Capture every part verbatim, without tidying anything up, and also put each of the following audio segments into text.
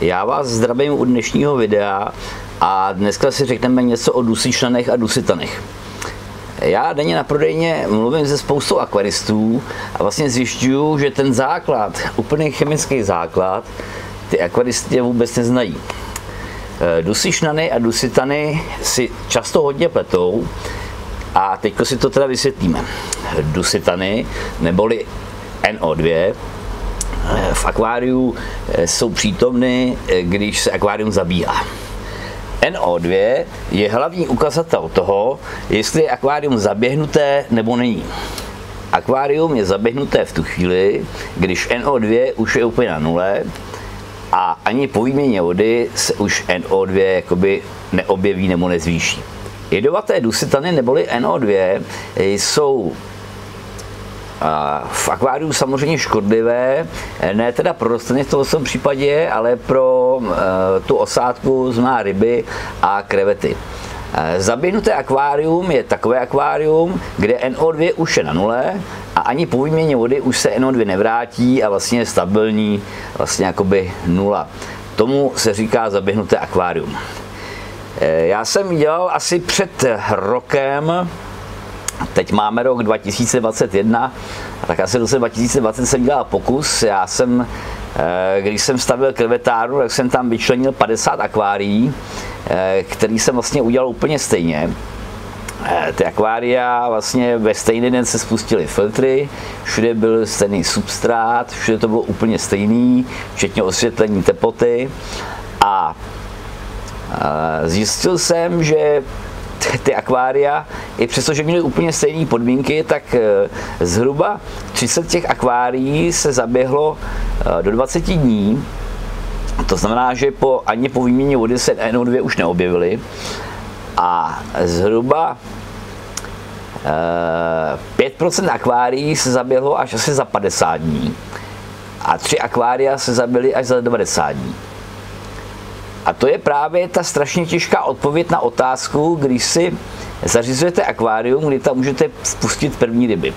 Já vás zdravím u dnešního videa a dneska si řekneme něco o dusičnanech a dusitanech. Já denně na prodejně mluvím se spoustou akvaristů a vlastně zjišťuju, že ten základ, úplný chemický základ, ty akvaristy vůbec neznají. Dusičnany a dusitany si často hodně pletou a teďko si to teda vysvětlíme. Dusitany neboli N O dva v akváriu jsou přítomny, když se akvárium zabíhá. N O dva je hlavní ukazatel toho, jestli je akvárium zaběhnuté nebo není. Akvárium je zaběhnuté v tu chvíli, když N O dva už je úplně na nule a ani po výměně vody se už N O dva jakoby neobjeví nebo nezvýší. Jedovaté dusitany neboli N O dva jsou v akváriu samozřejmě škodlivé, ne teda pro rostliny v tom případě, ale pro tu osádku, znamená ryby a krevety. Zaběhnuté akvárium je takové akvárium, kde N O dva už je na nule a ani po výměně vody už se N O dva nevrátí a vlastně je stabilní, vlastně jakoby nula. Tomu se říká zaběhnuté akvárium. Já jsem dělal asi před rokem, teď máme rok dva tisíce dvacet jedna, tak asi v roce dva tisíce dvacet jsem dělal pokus. Já jsem, když jsem stavil krevetárnu, tak jsem tam vyčlenil padesát akvárií, který jsem vlastně udělal úplně stejně. Ty akvária vlastně ve stejný den se spustily filtry, všude byl stejný substrát, všude to bylo úplně stejný, včetně osvětlení, teploty. A zjistil jsem, že ty akvária, i přestože měly úplně stejné podmínky, tak zhruba třicet těch akvárií se zaběhlo do dvaceti dní. To znamená, že po, ani po výměně vody se N O dva už neobjevily. A zhruba pět procent akvárií se zaběhlo až asi za padesát dní. A tři akvária se zabily až za devadesát dní. A to je právě ta strašně těžká odpověď na otázku, když si zařizujete akvárium, kdy tam můžete spustit první ryby.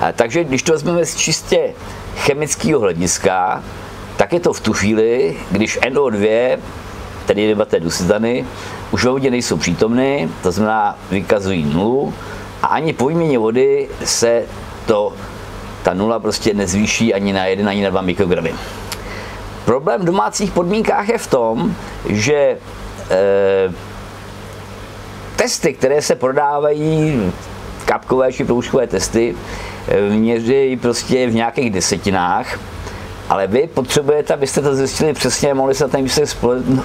A takže když to vezmeme z čistě chemického hlediska, tak je to v tu chvíli, když N O dva, tedy jedovaté dusitany, už ve vodě nejsou přítomny, to znamená vykazují nulu a ani po výměně vody se to, ta nula prostě nezvýší ani na jeden, ani na dva mikrogramy. Problém v domácích podmínkách je v tom, že e, testy, které se prodávají, kapkové či proužkové testy, měří prostě v nějakých desetinách, ale vy potřebujete, abyste to zjistili přesně, mohli se na ten výsledek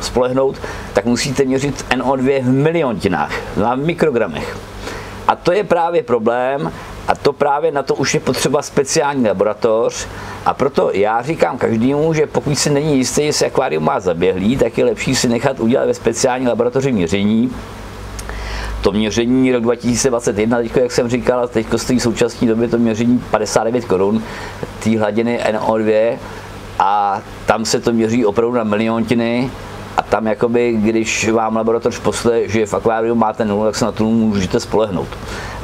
spolehnout, tak musíte měřit N O dva v miliontinách, v mikrogramech. A to je právě problém. A to právě na to už je potřeba speciální laboratoř a proto já říkám každému, že pokud si není jistý, jestli akvárium má zaběhlý, tak je lepší si nechat udělat ve speciální laboratoři měření. To měření rok dva tisíce dvacet jedna, teďko, jak jsem říkal, teď stojí v současné době to měření padesát devět korun, té hladiny N O dva a tam se to měří opravdu na miliontiny a tam jakoby, když vám laboratoř posle, že v akváriu máte nulu, tak se na tu můžete spolehnout.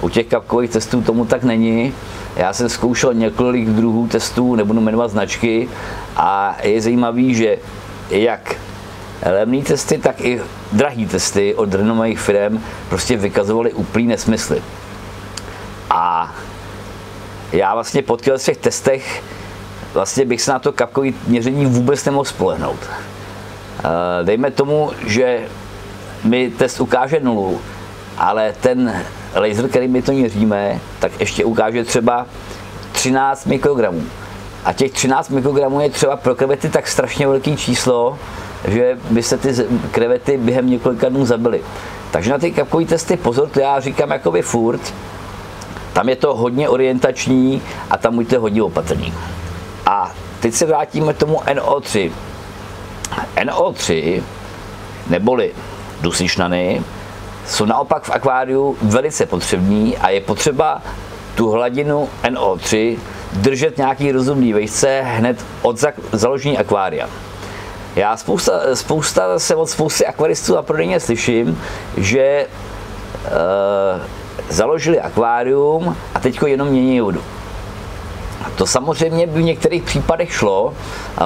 U těch kapkových testů tomu tak není. Já jsem zkoušel několik druhů testů, nebudu jmenovat značky, a je zajímavý, že jak levné testy, tak i drahé testy od renomovaných firm prostě vykazovaly úplný nesmysly. A já vlastně po těch testech vlastně bych se na to kapkové měření vůbec nemohl spolehnout. Dejme tomu, že mi test ukáže nulu, ale ten laser, který my to měříme, tak ještě ukáže třeba třináct mikrogramů. A těch třináct mikrogramů je třeba pro krevety tak strašně velké číslo, že by se ty krevety během několika dnů zabily. Takže na ty kapkové testy pozor, to já říkám jakoby furt, tam je to hodně orientační a tam buďte hodně opatrní. A teď se vrátíme k tomu N O tři. N O tři, neboli dusičnany, jsou naopak v akváriu velice potřební a je potřeba tu hladinu N O tři držet nějaký rozumný vejce hned od založení akvária. Já spousta, spousta se od spousty akvaristů na prodejně slyším, že e, založili akvárium a teďko jenom mění vodu. To samozřejmě by v některých případech šlo,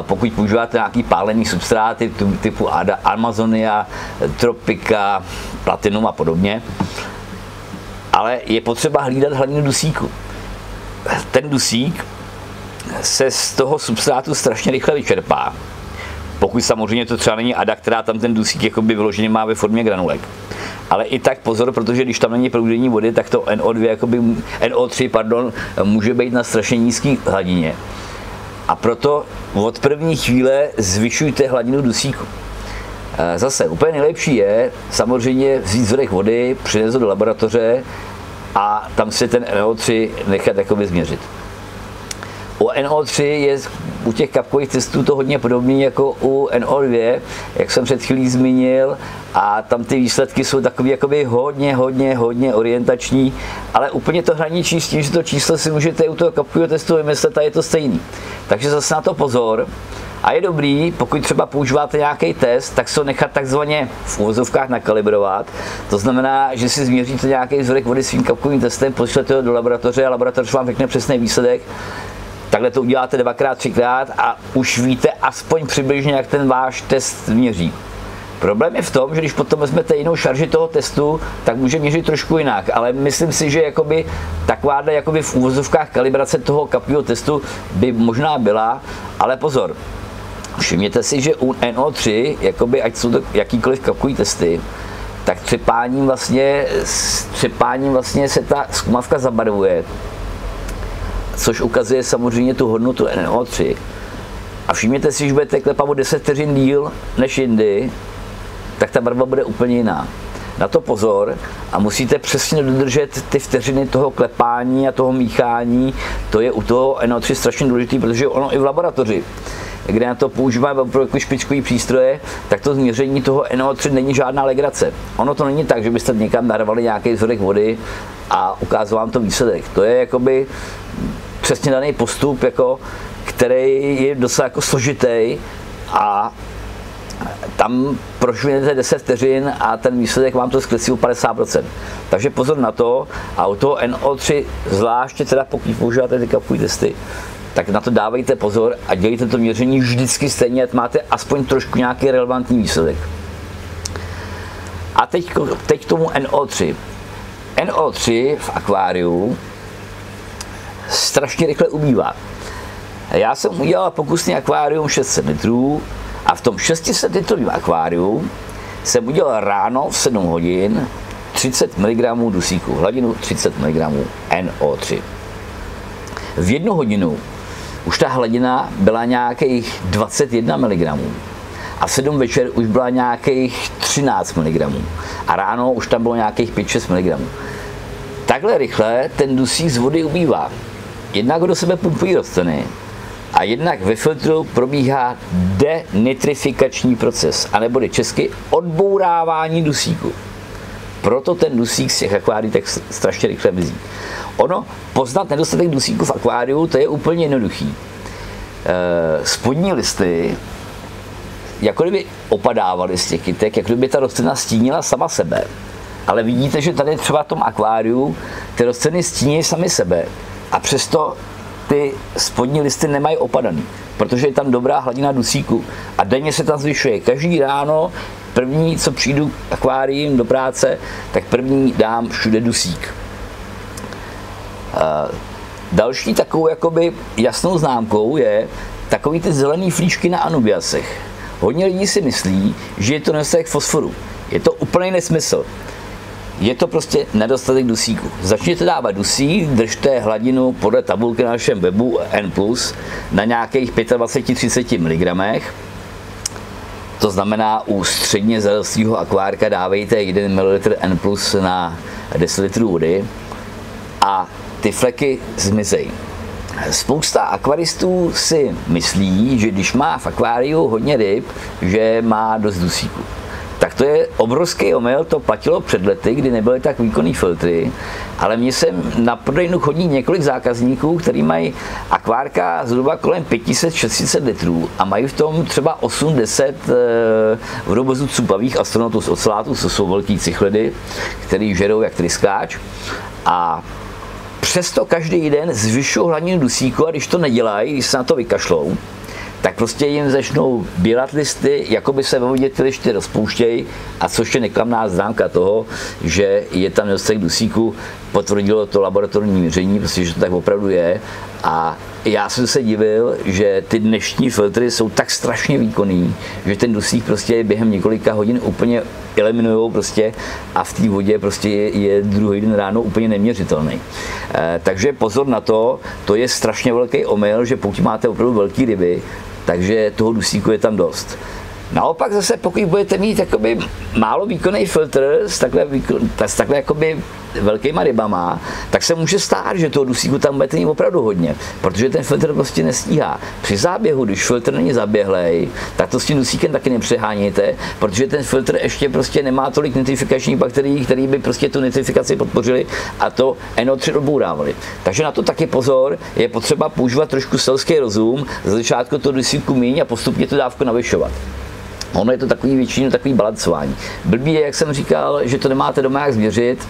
pokud používáte nějaký pálený substráty typu Amazonia, Tropika, Platinum a podobně, ale je potřeba hlídat hladinu dusíku. Ten dusík se z toho substrátu strašně rychle vyčerpá, pokud samozřejmě to třeba není ada, která tam ten dusík jakoby vyloženě má ve formě granulek. Ale i tak pozor, protože když tam není proudění vody, tak to N O dva, jakoby, N O tři pardon, může být na strašně nízké hladině. A proto od první chvíle zvyšujte hladinu dusíku. Zase úplně nejlepší je samozřejmě vzít vzorek vody, přinést ho do laboratoře a tam si ten N O tři nechat jakoby změřit. U N O tři je u těch kapkových testů to hodně podobné jako u N O dva, jak jsem před chvílí zmínil, a tam ty výsledky jsou takové jakoby hodně, hodně, hodně orientační, ale úplně to hraničí s tím, že to číslo si můžete u toho kapkového testu vymyslet a je to stejný. Takže zase na to pozor. A je dobrý, pokud třeba používáte nějaký test, tak se ho nechat takzvaně v uvozovkách nakalibrovat. To znamená, že si změříte nějaký vzorek vody svým kapkovým testem, pošlete ho do laboratoře a laboratoř vám řekne přesný výsledek. Takhle to uděláte dvakrát, třikrát a už víte aspoň přibližně, jak ten váš test měří. Problém je v tom, že když potom vezmete jinou šarži toho testu, tak může měřit trošku jinak, ale myslím si, že jakoby takováhle jakoby v uvozovkách kalibrace toho kapkového testu by možná byla, ale pozor. Všimněte si, že u N O tři, jakoby, ať jsou to jakýkoliv kapkový testy, tak třepáním vlastně, třepáním vlastně se ta zkumavka zabarvuje, což ukazuje samozřejmě tu hodnotu N O tři. A všimněte si, že budete klepat o deset vteřin díl než jindy, tak ta barva bude úplně jiná. Na to pozor a musíte přesně dodržet ty vteřiny toho klepání a toho míchání. To je u toho N O tři strašně důležité, protože ono i v laboratoři, kde na to používáme jako špičkový přístroje, tak to změření toho N O tři není žádná legrace. Ono to není tak, že byste někam narvali nějaký vzorek vody a ukázal vám to výsledek. To je jakoby přesně daný postup, jako, který je docela jako složitý a tam prošvinete deset vteřin a ten výsledek vám to zkreslí o padesát procent. Takže pozor na to a u toho N O tři, zvláště teda pokud používáte ty kapkový testy, tak na to dávejte pozor a dělejte to měření vždycky stejně, ať máte aspoň trošku nějaký relevantní výsledek. A teď, teď k tomu N O tři. N O tři v akváriu strašně rychle ubývá. Já jsem udělal pokusný akvárium šest set litrů a v tom šest set litrovém akváriu jsem udělal ráno v sedm hodin třicet miligramů dusíku, hladinu třicet miligramů N O tři. V jednu hodinu už ta hladina byla nějakých dvacet jedna miligramů a v sedm večer už byla nějakých třináct miligramů a ráno už tam bylo nějakých pět šest miligramů. Takhle rychle ten dusík z vody ubývá. Jednak do sebe pumpují rostliny a jednak ve filtru probíhá denitrifikační proces, anebo česky odbourávání dusíku. Proto ten dusík z těch akvárií tak strašně rychle mizí. Ono, poznat nedostatek dusíku v akváriu, to je úplně jednoduchý. Spodní listy, jako kdyby opadávaly z těch kytek, jako kdyby ta rostlina stínila sama sebe. Ale vidíte, že tady třeba v tom akváriu ty rostliny stíní sami sebe a přesto ty spodní listy nemají opadaný, protože je tam dobrá hladina dusíku a denně se tam zvyšuje. Každý ráno, první, co přijdu k akváriím do práce, tak první dám všude dusík. Další takovou jakoby jasnou známkou je takový ty zelený flíčky na anubiasech. Hodně lidí si myslí, že je to nedostatek fosforu. Je to úplný nesmysl. Je to prostě nedostatek dusíku. Začněte dávat dusík, držte hladinu podle tabulky na našem webu N plus, na nějakých dvacet pět až třicet miligramů. To znamená, u středně zarostlého akvárka dávejte jeden mililitr N plus na deset litrů vody a ty fleky zmizejí. Spousta akvaristů si myslí, že když má v akváriu hodně ryb, že má dost dusíku. Tak to je obrovský omyl, to platilo před lety, kdy nebyly tak výkonné filtry, ale mně sem na prodejnu chodí několik zákazníků, kteří mají akvárka zhruba kolem pět set až šest set litrů a mají v tom třeba osm deset vodobozů cupavých astronautů z ocelátu, co jsou velký cichlidy, který žerou jak tryskáč a přesto každý den zvyšují hladinu dusíku, a když to nedělají, když se na to vykašlou, tak prostě jim začnou bělat listy, jako by se ve vodě ty lišty rozpouštějí, a což je neklamná známka toho, že je tam nedostatek dusíku. Potvrdilo to laboratorní měření, protože to tak opravdu je. A já jsem se divil, že ty dnešní filtry jsou tak strašně výkonný, že ten dusík prostě během několika hodin úplně eliminujou prostě a v té vodě prostě je, je druhý den ráno úplně neměřitelný. E, takže pozor na to, to je strašně velký omyl, že pokud máte opravdu velké ryby, takže toho dusíku je tam dost. Naopak zase, pokud budete mít jakoby málo výkonný filtr s takhle, s takhle jakoby velkýma rybama, tak se může stát, že toho dusíku tam budete mít opravdu hodně, protože ten filtr prostě nestíhá. Při záběhu, když filtr není zaběhlej, tak to s tím dusíkem taky nepřeháníte, protože ten filtr ještě prostě nemá tolik nitrifikačních bakterií, které by prostě tu nitrifikaci podpořili a to N O tři odbourávali. Takže na to taky pozor, je potřeba používat trošku selský rozum, začátku to dusíku míň a postupně tu dávku navyšovat. Ono je to takový většinou takový balancování. Blbý je, jak jsem říkal, že to nemáte doma jak změřit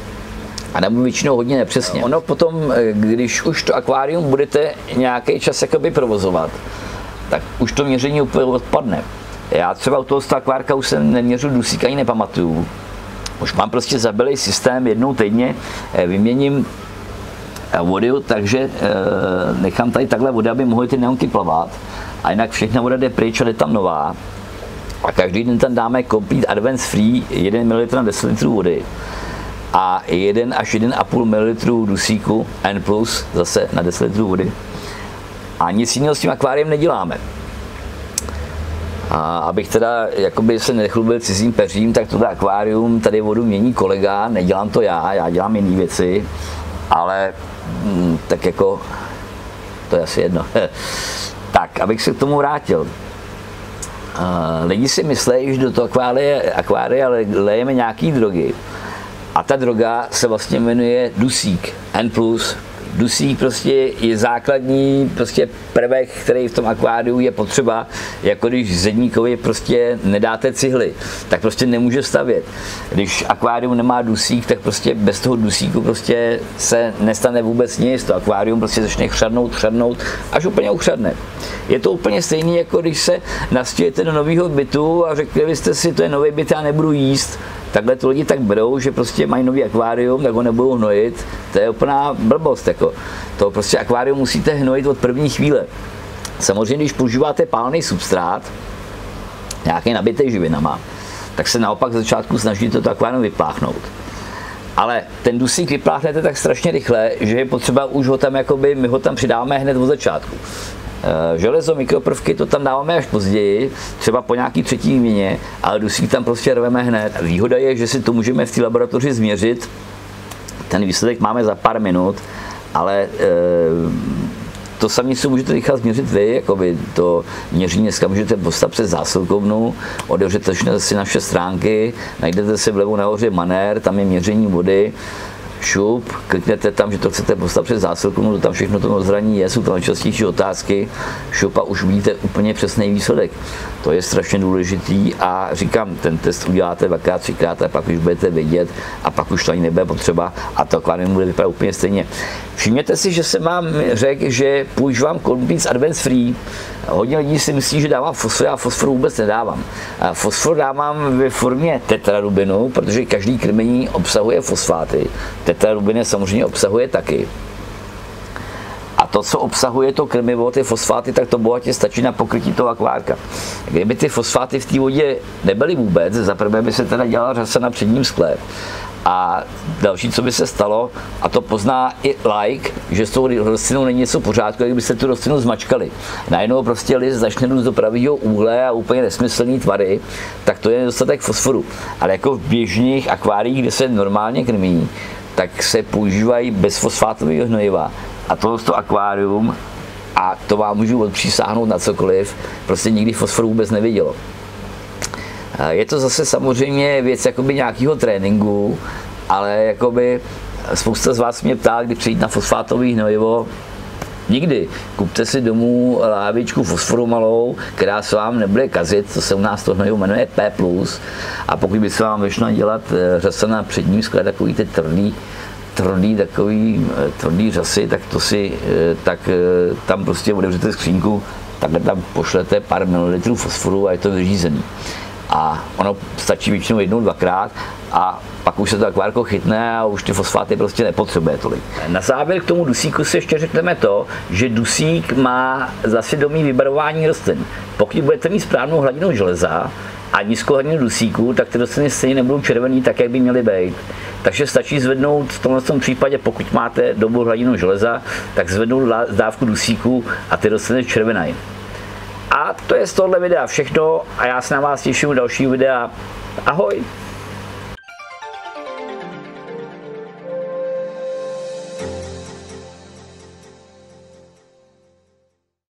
a nebo většinou hodně nepřesně. Ono potom, když už to akvárium budete nějaký čas jakoby provozovat, tak už to měření úplně odpadne. Já třeba u toho akvárka už jsem neměřil dusík, ani nepamatuju. Už mám prostě zabylý systém, jednou týdně vyměním vody, takže nechám tady takhle vody, aby mohly ty neonky plavat. A jinak všechna voda jde pryč a jde tam nová. A každý den tam dáme Complete Advance Free jeden mililitr na deset litrů vody a jeden až jeden a půl mililitru dusíku N plus zase na deset litrů vody. A nic jiného s tím akváriem neděláme. A abych teda jakoby se nechlubil cizím peřím, tak toto akvárium tady vodu mění kolega, nedělám to já, já dělám jiné věci, ale hm, tak jako to je asi jedno. Tak, abych se k tomu vrátil. Uh, lidi si myslejí, že do toho akvárie, akvárie lejeme nějaký drogy a ta droga se vlastně jmenuje dusík, N plus. Dusík prostě je základní prostě prvek, který v tom akváriu je potřeba, jako když zedníkovi prostě nedáte cihly, tak prostě nemůže stavět. Když akvárium nemá dusík, tak prostě bez toho dusíku prostě se nestane vůbec nic. To akvárium prostě začne chřadnout, chřadnout, až úplně uchřadne. Je to úplně stejné, jako když se nastěhujete do nového bytu a řekli byste si, to je nový byt, já nebudu jíst. Takhle to lidi tak berou, že prostě mají nový akvárium, tak ho nebudou hnojit. To je úplná blbost. Jako. To prostě akvárium musíte hnojit od první chvíle. Samozřejmě, když používáte pálný substrát, nějaký nabitý živinama, tak se naopak z začátku snažíte to akvárium vypláchnout. Ale ten dusík vypláchnete tak strašně rychle, že je potřeba už ho tam, jakoby, my ho tam přidáme hned od začátku. Železo, mikroprvky, to tam dáváme až později, třeba po nějaký třetí výměně, ale dusík tam prostě rveme hned. Výhoda je, že si to můžeme v té laboratoři změřit, ten výsledek máme za pár minut, ale e, to samé si můžete rychle změřit vy, jakoby to měření dneska můžete postavit přes zásilkovnu, odevřete si naše stránky, najdete si vlevo nahoře manér, tam je měření vody, šup, kliknete tam, že to chcete postavit přes zásilkovnu, tam všechno to rozhraní je, jsou tam častější otázky, šup a už vidíte úplně přesný výsledek. To je strašně důležitý a říkám, ten test uděláte dvakrát, třikrát a pak už budete vědět a pak už to ani nebude potřeba a to akvárium bude vypadat úplně stejně. Všimněte si, že jsem vám řekl, že používám Complete Advance Free. Hodně lidí si myslí, že dávám fosfor, já fosfor vůbec nedávám. Fosfor dávám ve formě tetrarubinu, protože každý krmení obsahuje fosfáty. Tetrarubin samozřejmě obsahuje taky. A to, co obsahuje to krmivo, ty fosfáty, tak to bohatě stačí na pokrytí toho akvárka. Kdyby ty fosfáty v té vodě nebyly vůbec, zaprvé by se teda dělala řasa na předním skle. A další, co by se stalo, a to pozná i like, že s tou rostlinou není něco pořádku, kdyby se tu rostlinu zmačkali. Najednou prostě list začne růst do pravého úhle a úplně nesmyslný tvary, tak to je nedostatek fosforu. Ale jako v běžných akváriích, kde se normálně krmí, tak se používají bezfosfátového hnojiva. A tohle to akvárium, a to vám můžu odpřísáhnout na cokoliv, prostě nikdy fosfor vůbec nevidělo. Je to zase samozřejmě věc jakoby nějakého tréninku, ale jakoby spousta z vás mě ptá, kdy přijít na fosfátový hnojivo. Nikdy. Kupte si domů lávičku fosforu malou, která se vám nebude kazit, to se u nás to hnojivo jmenuje P plus. A pokud by se vám vyšlo dělat řasana předním skle, takový ty tvrdý, tvrdý takový, tvrdý řasy, tak to si, tak tam prostě otevřete skřínku, takhle tam pošlete pár mililitrů fosforu a je to vyřízený. A ono stačí většinou jednou, dvakrát a pak už se to akvárko chytne a už ty fosfáty prostě nepotřebuje tolik. Na závěr k tomu dusíku si ještě řekneme to, že dusík má za svědomí vybarování rostlin. Pokud budete mít správnou hladinu železa a nízkou hladinu dusíku, tak ty rostliny stejně nebudou červený tak, jak by měly být. Takže stačí zvednout v tomhle tom případě, pokud máte dobrou hladinu železa, tak zvednout dávku dusíku a ty rostliny červenají. A to je z tohohle videa všechno a já se na vás těším u dalšího videa. Ahoj!